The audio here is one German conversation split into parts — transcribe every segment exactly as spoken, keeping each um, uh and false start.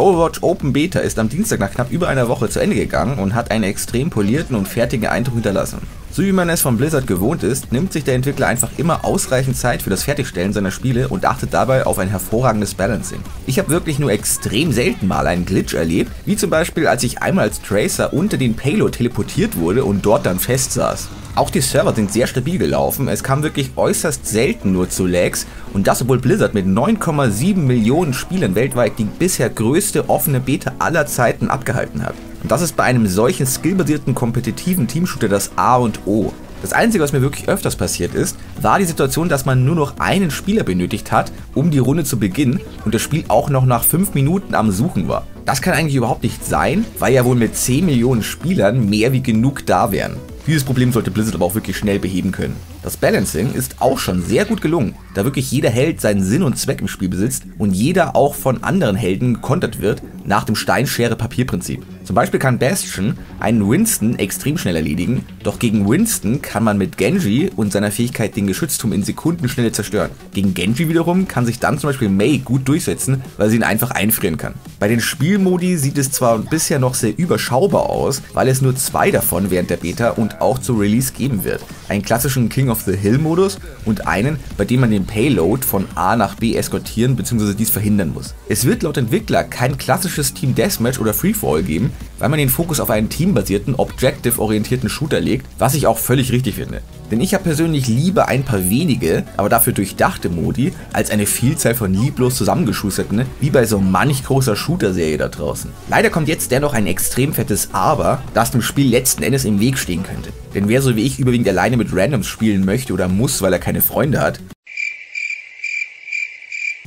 Overwatch Open Beta ist am Dienstag nach knapp über einer Woche zu Ende gegangen und hat einen extrem polierten und fertigen Eindruck hinterlassen. So wie man es von Blizzard gewohnt ist, nimmt sich der Entwickler einfach immer ausreichend Zeit für das Fertigstellen seiner Spiele und achtet dabei auf ein hervorragendes Balancing. Ich habe wirklich nur extrem selten mal einen Glitch erlebt, wie zum Beispiel als ich einmal als Tracer unter den Payload teleportiert wurde und dort dann fest saß. Auch die Server sind sehr stabil gelaufen, es kam wirklich äußerst selten nur zu Lags und das obwohl Blizzard mit neun Komma sieben Millionen Spielern weltweit die bisher größte offene Beta aller Zeiten abgehalten hat. Und das ist bei einem solchen skillbasierten kompetitiven Teamshooter das A und O. Das einzige, was mir wirklich öfters passiert ist, war die Situation, dass man nur noch einen Spieler benötigt hat, um die Runde zu beginnen und das Spiel auch noch nach fünf Minuten am Suchen war. Das kann eigentlich überhaupt nicht sein, weil ja wohl mit zehn Millionen Spielern mehr wie genug da wären. Dieses Problem sollte Blizzard aber auch wirklich schnell beheben können. Das Balancing ist auch schon sehr gut gelungen, da wirklich jeder Held seinen Sinn und Zweck im Spiel besitzt und jeder auch von anderen Helden gekontert wird nach dem Stein-Schere-Papier-Prinzip. Zum Beispiel kann Bastion einen Winston extrem schnell erledigen, doch gegen Winston kann man mit Genji und seiner Fähigkeit den Geschützturm in Sekundenschnelle zerstören. Gegen Genji wiederum kann sich dann zum Beispiel Mei gut durchsetzen, weil sie ihn einfach einfrieren kann. Bei den Spielmodi sieht es zwar bisher noch sehr überschaubar aus, weil es nur zwei davon während der Beta und auch zu Release geben wird. Einen klassischen King of the Hill Modus und einen, bei dem man den Payload von A nach B eskortieren bzw. dies verhindern muss. Es wird laut Entwickler kein klassisches Team Deathmatch oder Freefall geben, weil man den Fokus auf einen teambasierten, objective-orientierten Shooter legt, was ich auch völlig richtig finde. Denn ich habe persönlich lieber ein paar wenige, aber dafür durchdachte Modi, als eine Vielzahl von lieblos zusammengeschusterten, wie bei so manch großer Shooter-Serie da draußen. Leider kommt jetzt dennoch ein extrem fettes Aber, das dem Spiel letzten Endes im Weg stehen könnte. Denn wer so wie ich überwiegend alleine mit Randoms spielen möchte oder muss, weil er keine Freunde hat,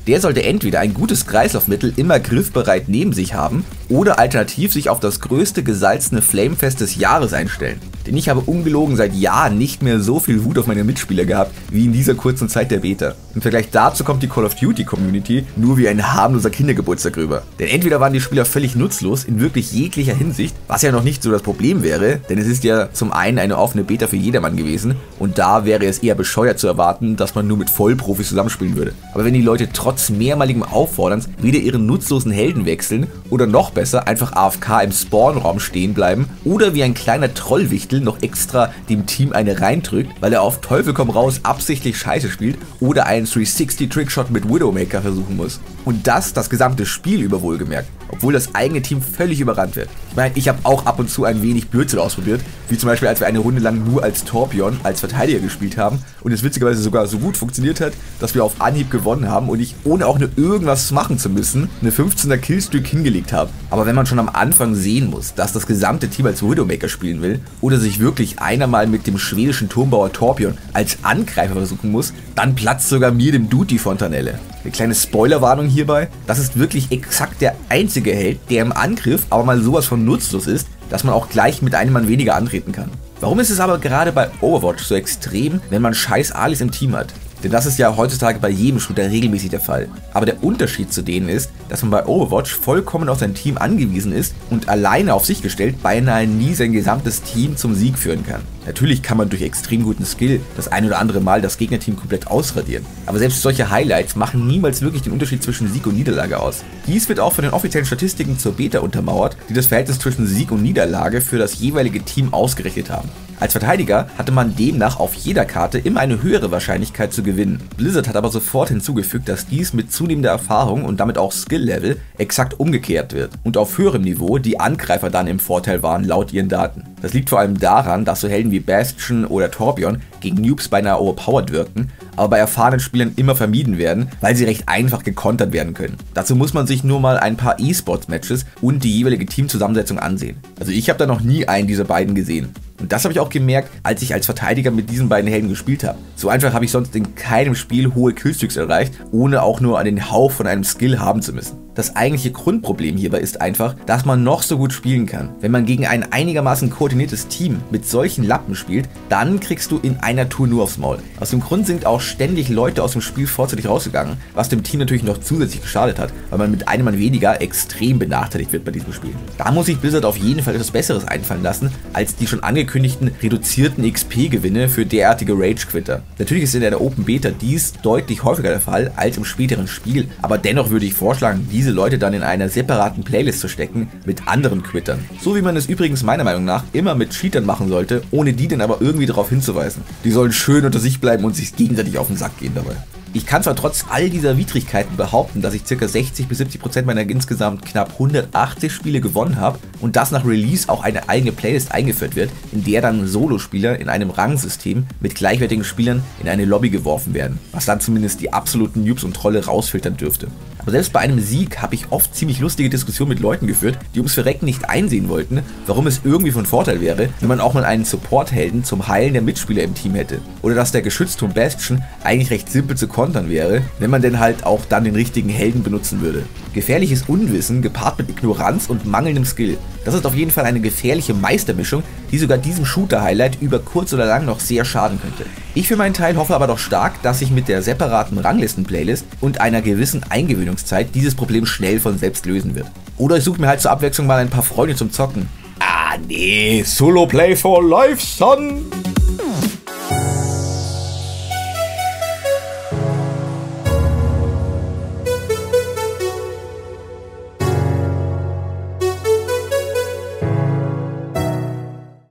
der sollte entweder ein gutes Kreislaufmittel immer griffbereit neben sich haben oder alternativ sich auf das größte gesalzene Flamefest des Jahres einstellen. Denn ich habe ungelogen seit Jahren nicht mehr so viel Wut auf meine Mitspieler gehabt, wie in dieser kurzen Zeit der Beta. Im Vergleich dazu kommt die Call of Duty Community nur wie ein harmloser Kindergeburtstag rüber. Denn entweder waren die Spieler völlig nutzlos in wirklich jeglicher Hinsicht, was ja noch nicht so das Problem wäre, denn es ist ja zum einen eine offene Beta für jedermann gewesen und da wäre es eher bescheuert zu erwarten, dass man nur mit Vollprofis zusammenspielen würde. Aber wenn die Leute trotz mehrmaligem Aufforderns wieder ihren nutzlosen Helden wechseln oder noch besser einfach A F K im Spawnraum stehen bleiben oder wie ein kleiner Trollwichtel noch extra dem Team eine reindrückt, weil er auf Teufel komm raus absichtlich scheiße spielt oder einen dreihundertsechzig Trickshot mit Widowmaker versuchen muss. Und das das gesamte Spiel über wohlgemerkt, obwohl das eigene Team völlig überrannt wird. Ich meine, ich habe auch ab und zu ein wenig Blödsinn ausprobiert, wie zum Beispiel als wir eine Runde lang nur als Torbjörn als Verteidiger gespielt haben und es witzigerweise sogar so gut funktioniert hat, dass wir auf Anhieb gewonnen haben und ich, ohne auch nur irgendwas machen zu müssen, eine fünfzehner Killstreak hingelegt habe. Aber wenn man schon am Anfang sehen muss, dass das gesamte Team als Widowmaker spielen will oder sich wirklich einer mal mit dem schwedischen Turmbauer Torbjörn als Angreifer versuchen muss, dann platzt sogar mir dem Dude die Fontanelle. Eine kleine Spoilerwarnung hierbei, das ist wirklich exakt der einzige Held, der im Angriff aber mal sowas von nutzlos ist, dass man auch gleich mit einem Mann weniger antreten kann. Warum ist es aber gerade bei Overwatch so extrem, wenn man scheiß Alis im Team hat? Denn das ist ja heutzutage bei jedem Shooter regelmäßig der Fall. Aber der Unterschied zu denen ist, dass man bei Overwatch vollkommen auf sein Team angewiesen ist und alleine auf sich gestellt beinahe nie sein gesamtes Team zum Sieg führen kann. Natürlich kann man durch extrem guten Skill das ein oder andere Mal das Gegnerteam komplett ausradieren. Aber selbst solche Highlights machen niemals wirklich den Unterschied zwischen Sieg und Niederlage aus. Dies wird auch von den offiziellen Statistiken zur Beta untermauert, die das Verhältnis zwischen Sieg und Niederlage für das jeweilige Team ausgerechnet haben. Als Verteidiger hatte man demnach auf jeder Karte immer eine höhere Wahrscheinlichkeit zu gewinnen. Blizzard hat aber sofort hinzugefügt, dass dies mit zunehmender Erfahrung und damit auch Skill-Level exakt umgekehrt wird und auf höherem Niveau die Angreifer dann im Vorteil waren laut ihren Daten. Das liegt vor allem daran, dass so Helden wie Bastion oder Torbjörn gegen Noobs beinahe overpowered wirken, aber bei erfahrenen Spielern immer vermieden werden, weil sie recht einfach gekontert werden können. Dazu muss man sich nur mal ein paar E-Sports-Matches und die jeweilige Teamzusammensetzung ansehen. Also ich habe da noch nie einen dieser beiden gesehen. Und das habe ich auch gemerkt, als ich als Verteidiger mit diesen beiden Helden gespielt habe. So einfach habe ich sonst in keinem Spiel hohe Killstreaks erreicht, ohne auch nur an den Hauch von einem Skill haben zu müssen. Das eigentliche Grundproblem hierbei ist einfach, dass man noch so gut spielen kann. Wenn man gegen ein einigermaßen koordiniertes Team mit solchen Lappen spielt, dann kriegst du in einer Tour nur aufs Maul. Aus dem Grund sind auch ständig Leute aus dem Spiel vorzeitig rausgegangen, was dem Team natürlich noch zusätzlich geschadet hat, weil man mit einem Mann weniger extrem benachteiligt wird bei diesem Spiel. Da muss sich Blizzard auf jeden Fall etwas Besseres einfallen lassen, als die schon angekündigten angekündigten reduzierten X P-Gewinne für derartige Rage-Quitter. Natürlich ist in der Open Beta dies deutlich häufiger der Fall als im späteren Spiel, aber dennoch würde ich vorschlagen, dies diese Leute dann in einer separaten Playlist zu stecken mit anderen Quittern. So wie man es übrigens meiner Meinung nach immer mit Cheatern machen sollte, ohne die dann aber irgendwie darauf hinzuweisen. Die sollen schön unter sich bleiben und sich gegenseitig auf den Sack gehen dabei. Ich kann zwar trotz all dieser Widrigkeiten behaupten, dass ich ca. sechzig bis siebzig Prozent meiner insgesamt knapp hundertachtzig Spiele gewonnen habe und dass nach Release auch eine eigene Playlist eingeführt wird, in der dann Solospieler in einem Rangsystem mit gleichwertigen Spielern in eine Lobby geworfen werden, was dann zumindest die absoluten Noobs und Trolle rausfiltern dürfte. Aber selbst bei einem Sieg habe ich oft ziemlich lustige Diskussionen mit Leuten geführt, die ums Verrecken nicht einsehen wollten, warum es irgendwie von Vorteil wäre, wenn man auch mal einen Support-Helden zum Heilen der Mitspieler im Team hätte. Oder dass der Geschützturm Bastion eigentlich recht simpel zu kontern wäre, wenn man denn halt auch dann den richtigen Helden benutzen würde. Gefährliches Unwissen gepaart mit Ignoranz und mangelndem Skill. Das ist auf jeden Fall eine gefährliche Meistermischung, die sogar diesem Shooter-Highlight über kurz oder lang noch sehr schaden könnte. Ich für meinen Teil hoffe aber doch stark, dass sich mit der separaten Ranglisten-Playlist und einer gewissen Eingewöhnungszeit dieses Problem schnell von selbst lösen wird. Oder ich suche mir halt zur Abwechslung mal ein paar Freunde zum Zocken. Ah nee, Solo Play for Life, Son!